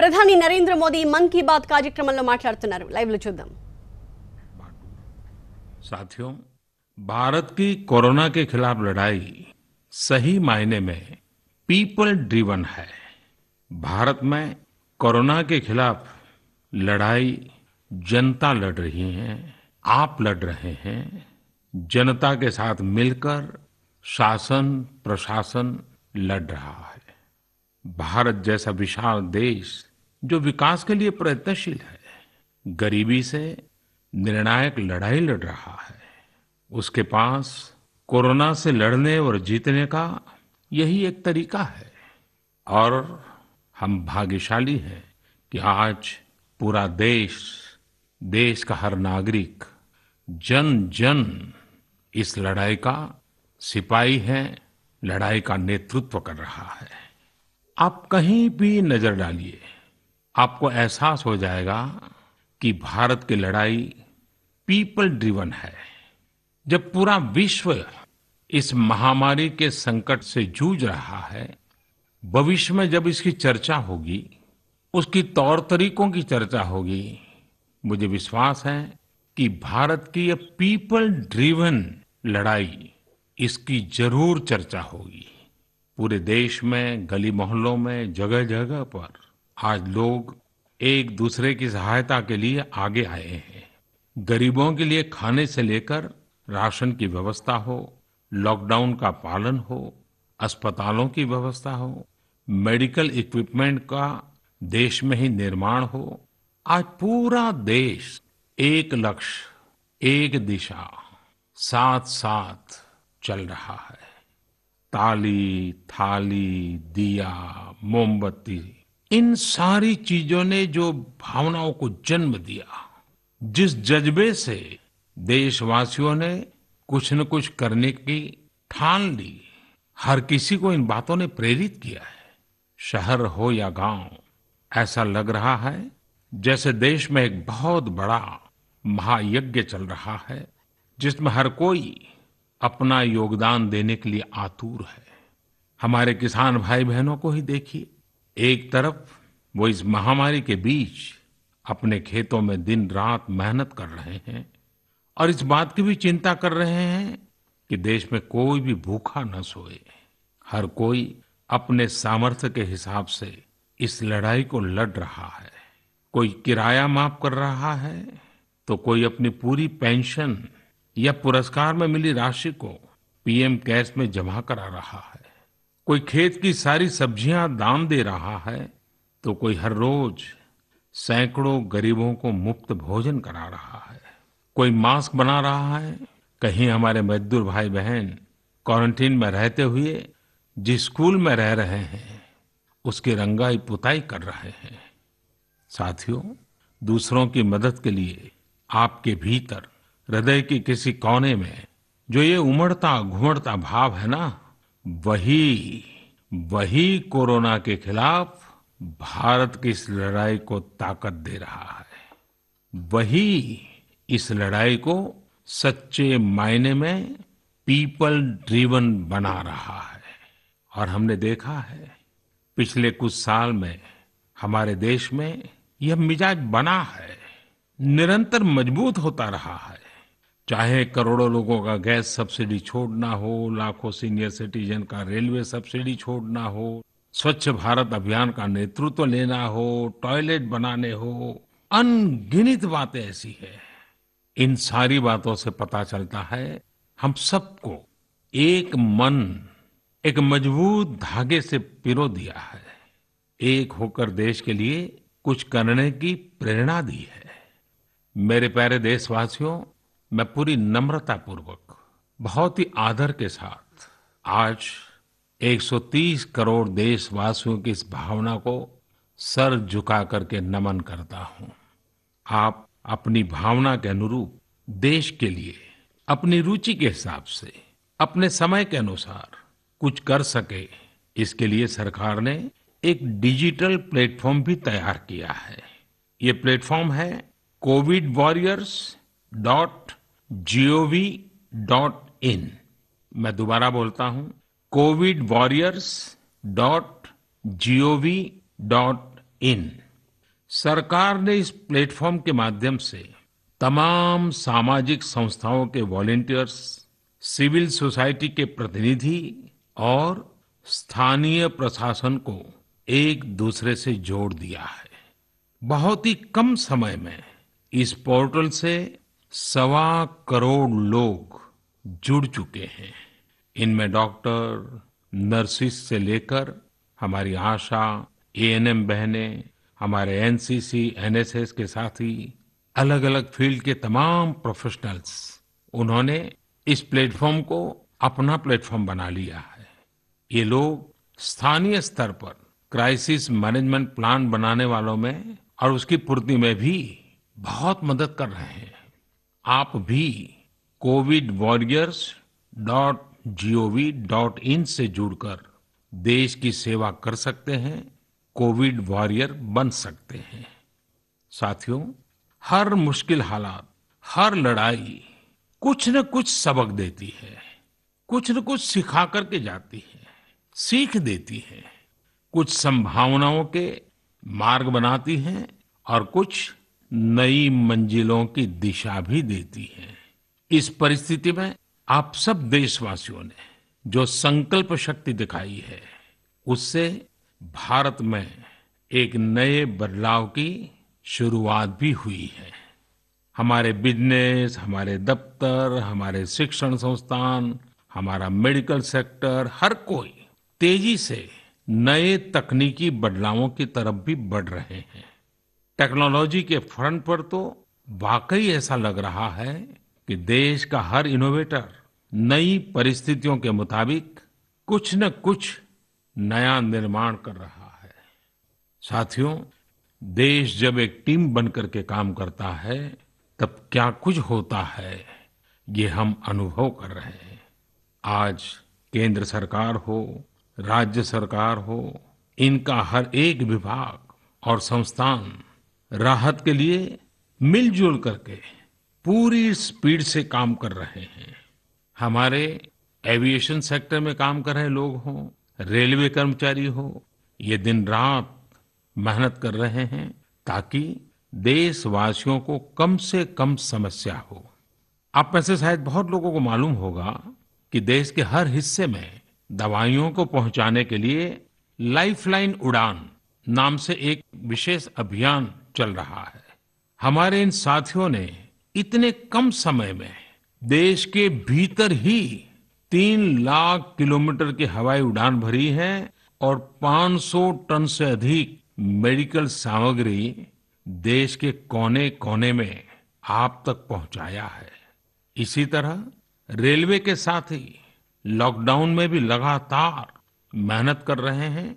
प्रधानी नरेंद्र मोदी मन की बात कार्यक्रमంలో మాట్లాడుతున్నారు లైవ్ లో చూద్దాం। साथियों, भारत की कोरोना के खिलाफ लड़ाई सही मायने में पीपल ड्रिवन है। भारत में कोरोना के खिलाफ लड़ाई जनता लड़ रही है, आप लड़ रहे हैं। जनता के साथ मिलकर शासन प्रशासन लड़ रहा है। भारत जैसा विशाल देश जो विकास के लिए प्रयत्नशील है, गरीबी से निर्णायक लड़ाई लड़ रहा है, उसके पास कोरोना से लड़ने और जीतने का यही एक तरीका है। और हम भाग्यशाली हैं कि आज पूरा देश का हर नागरिक जन जन इस लड़ाई का सिपाही है, लड़ाई का नेतृत्व कर रहा है। आप कहीं भी नजर डालिए, आपको एहसास हो जाएगा कि भारत की लड़ाई पीपल ड्रिवन है। जब पूरा विश्व इस महामारी के संकट से जूझ रहा है, भविष्य में जब इसकी चर्चा होगी, उसकी तौर तरीकों की चर्चा होगी, मुझे विश्वास है कि भारत की ये पीपल ड्रिवन लड़ाई, इसकी जरूर चर्चा होगी। पूरे देश में, गली मोहल्लों में, जगह जगह पर आज लोग एक दूसरे की सहायता के लिए आगे आए हैं। गरीबों के लिए खाने से लेकर राशन की व्यवस्था हो, लॉकडाउन का पालन हो, अस्पतालों की व्यवस्था हो, मेडिकल इक्विपमेंट का देश में ही निर्माण हो। आज पूरा देश एक लक्ष्य, एक दिशा, साथ साथ चल रहा है। ताली, थाली, दिया, मोमबत्ती, इन सारी चीजों ने जो भावनाओं को जन्म दिया, जिस जज्बे से देशवासियों ने कुछ न कुछ करने की ठान ली, हर किसी को इन बातों ने प्रेरित किया है। शहर हो या गांव, ऐसा लग रहा है जैसे देश में एक बहुत बड़ा महायज्ञ चल रहा है, जिसमें हर कोई अपना योगदान देने के लिए आतुर है। हमारे किसान भाई बहनों को ही देखिए, एक तरफ वो इस महामारी के बीच अपने खेतों में दिन रात मेहनत कर रहे हैं और इस बात की भी चिंता कर रहे हैं कि देश में कोई भी भूखा न सोए। हर कोई अपने सामर्थ्य के हिसाब से इस लड़ाई को लड़ रहा है। कोई किराया माफ कर रहा है तो कोई अपनी पूरी पेंशन या पुरस्कार में मिली राशि को पीएम केयर्स में जमा करा रहा है। कोई खेत की सारी सब्जियां दान दे रहा है तो कोई हर रोज सैकड़ों गरीबों को मुफ्त भोजन करा रहा है। कोई मास्क बना रहा है। कहीं हमारे मजदूर भाई बहन क्वारंटीन में रहते हुए जिस स्कूल में रह रहे हैं, उसकी रंगाई पुताई कर रहे हैं। साथियों, दूसरों की मदद के लिए आपके भीतर हृदय के किसी कोने में जो ये उमड़ता घुमड़ता भाव है ना, वही कोरोना के खिलाफ भारत की इस लड़ाई को ताकत दे रहा है। वही इस लड़ाई को सच्चे मायने में पीपल ड्रिवन बना रहा है। और हमने देखा है पिछले कुछ साल में हमारे देश में यह मिजाज बना है, निरंतर मजबूत होता रहा है। चाहे करोड़ों लोगों का गैस सब्सिडी छोड़ना हो, लाखों सीनियर सिटीजन का रेलवे सब्सिडी छोड़ना हो, स्वच्छ भारत अभियान का नेतृत्व लेना हो, टॉयलेट बनाने हो, अनगिनत बातें ऐसी हैं। इन सारी बातों से पता चलता है हम सबको एक मन, एक मजबूत धागे से पिरो दिया है। एक होकर देश के लिए कुछ करने की प्रेरणा दी है। मेरे प्यारे देशवासियों, मैं पूरी नम्रता पूर्वक, बहुत ही आदर के साथ आज 130 करोड़ देशवासियों की इस भावना को सर झुका करके नमन करता हूं। आप अपनी भावना के अनुरूप देश के लिए अपनी रुचि के हिसाब से, अपने समय के अनुसार कुछ कर सके, इसके लिए सरकार ने एक डिजिटल प्लेटफॉर्म भी तैयार किया है। ये प्लेटफॉर्म है covidwarriors.gov.in। मैं दोबारा बोलता हूं, covidwarriors.gov.in। सरकार ने इस प्लेटफॉर्म के माध्यम से तमाम सामाजिक संस्थाओं के वॉलंटियर्स, सिविल सोसाइटी के प्रतिनिधि और स्थानीय प्रशासन को एक दूसरे से जोड़ दिया है। बहुत ही कम समय में इस पोर्टल से 1.25 करोड़ लोग जुड़ चुके हैं। इनमें डॉक्टर, नर्सिस से लेकर हमारी आशा, एएनएम बहनें, हमारे एनसीसी, एनएसएस के साथी, अलग अलग फील्ड के तमाम प्रोफेशनल्स, उन्होंने इस प्लेटफॉर्म को अपना प्लेटफॉर्म बना लिया है। ये लोग स्थानीय स्तर पर क्राइसिस मैनेजमेंट प्लान बनाने वालों में और उसकी पूर्ति में भी बहुत मदद कर रहे हैं। आप भी covidwarriors.gov.in से जुड़कर देश की सेवा कर सकते हैं, कोविड वॉरियर बन सकते हैं। साथियों, हर मुश्किल हालात, हर लड़ाई कुछ न कुछ सबक देती है, कुछ न कुछ सिखा करके जाती है, सीख देती है, कुछ संभावनाओं के मार्ग बनाती है और कुछ नई मंजिलों की दिशा भी देती है। इस परिस्थिति में आप सब देशवासियों ने जो संकल्प शक्ति दिखाई है, उससे भारत में एक नए बदलाव की शुरुआत भी हुई है। हमारे बिजनेस, हमारे दफ्तर, हमारे शिक्षण संस्थान, हमारा मेडिकल सेक्टर, हर कोई तेजी से नए तकनीकी बदलावों की तरफ भी बढ़ रहे हैं। टेक्नोलॉजी के फ्रंट पर तो वाकई ऐसा लग रहा है कि देश का हर इनोवेटर नई परिस्थितियों के मुताबिक कुछ न कुछ नया निर्माण कर रहा है। साथियों, देश जब एक टीम बनकर के काम करता है, तब क्या कुछ होता है, ये हम अनुभव कर रहे हैं। आज केंद्र सरकार हो, राज्य सरकार हो, इनका हर एक विभाग और संस्थान राहत के लिए मिलजुल करके पूरी स्पीड से काम कर रहे हैं। हमारे एविएशन सेक्टर में काम कर रहे लोग हों, रेलवे कर्मचारी हो, ये दिन रात मेहनत कर रहे हैं ताकि देशवासियों को कम से कम समस्या हो। आप में से शायद बहुत लोगों को मालूम होगा कि देश के हर हिस्से में दवाइयों को पहुंचाने के लिए लाइफलाइन उड़ान नाम से एक विशेष अभियान चल रहा है। हमारे इन साथियों ने इतने कम समय में देश के भीतर ही 3 लाख किलोमीटर की हवाई उड़ान भरी है और 500 टन से अधिक मेडिकल सामग्री देश के कोने कोने में आप तक पहुंचाया है। इसी तरह रेलवे के साथी लॉकडाउन में भी लगातार मेहनत कर रहे हैं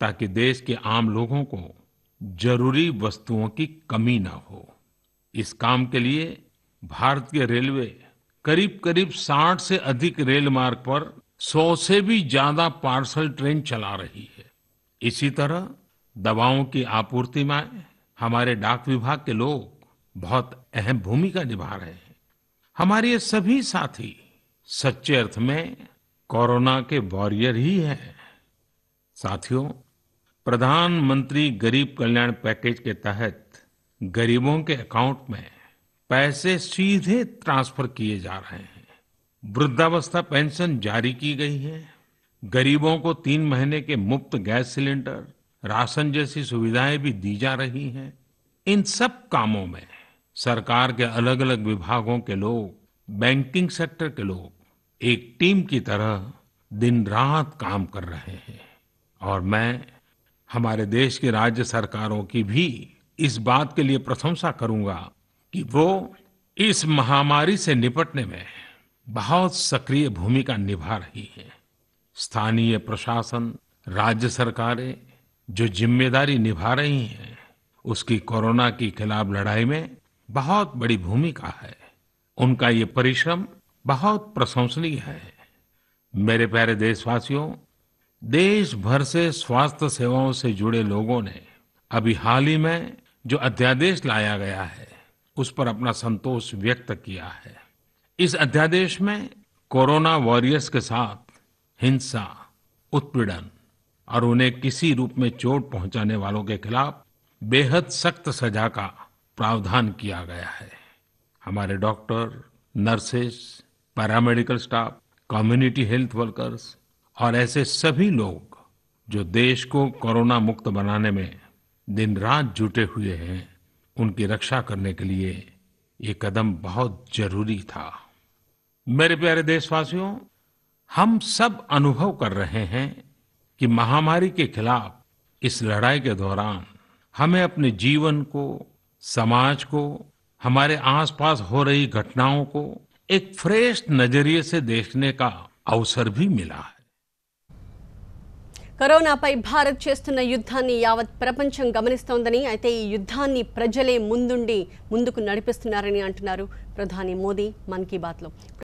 ताकि देश के आम लोगों को जरूरी वस्तुओं की कमी ना हो। इस काम के लिए भारतीय रेलवे करीब करीब 60 से अधिक रेल मार्ग पर 100 से भी ज्यादा पार्सल ट्रेन चला रही है। इसी तरह दवाओं की आपूर्ति में हमारे डाक विभाग के लोग बहुत अहम भूमिका निभा रहे हैं। हमारे ये सभी साथी सच्चे अर्थ में कोरोना के वॉरियर ही हैं। साथियों, प्रधानमंत्री गरीब कल्याण पैकेज के तहत गरीबों के अकाउंट में पैसे सीधे ट्रांसफर किए जा रहे हैं। वृद्धावस्था पेंशन जारी की गई है। गरीबों को 3 महीने के मुफ्त गैस सिलेंडर, राशन जैसी सुविधाएं भी दी जा रही हैं। इन सब कामों में सरकार के अलग अलग विभागों के लोग, बैंकिंग सेक्टर के लोग एक टीम की तरह दिन रात काम कर रहे हैं। और मैं हमारे देश की राज्य सरकारों की भी इस बात के लिए प्रशंसा करूंगा कि वो इस महामारी से निपटने में बहुत सक्रिय भूमिका निभा रही है। स्थानीय प्रशासन, राज्य सरकारें जो जिम्मेदारी निभा रही हैं, उसकी कोरोना के खिलाफ लड़ाई में बहुत बड़ी भूमिका है। उनका ये परिश्रम बहुत प्रशंसनीय है। मेरे प्यारे देशवासियों, देश भर से स्वास्थ्य सेवाओं से जुड़े लोगों ने अभी हाल ही में जो अध्यादेश लाया गया है, उस पर अपना संतोष व्यक्त किया है। इस अध्यादेश में कोरोना वॉरियर्स के साथ हिंसा, उत्पीड़न और उन्हें किसी रूप में चोट पहुंचाने वालों के खिलाफ बेहद सख्त सजा का प्रावधान किया गया है। हमारे doctor, nurses, paramedical staff, community health workers और ऐसे सभी लोग जो देश को कोरोना मुक्त बनाने में दिन रात जुटे हुए हैं, उनकी रक्षा करने के लिए ये कदम बहुत जरूरी था। मेरे प्यारे देशवासियों, हम सब अनुभव कर रहे हैं कि महामारी के खिलाफ इस लड़ाई के दौरान हमें अपने जीवन को, समाज को, हमारे आसपास हो रही घटनाओं को एक फ्रेश नजरिए से देखने का अवसर भी मिला है। కరోనాపై భారత్ చేస్తున్న యుద్ధాన్ని యావత్ ప్రపంచం గమనిస్తోందని, అయితే ఈ యుద్ధాన్ని ప్రజలే ముందుకు నడిపిస్తున్నారని అంటున్నారు ప్రధాని మోదీ మన్ కీ బాత్లో।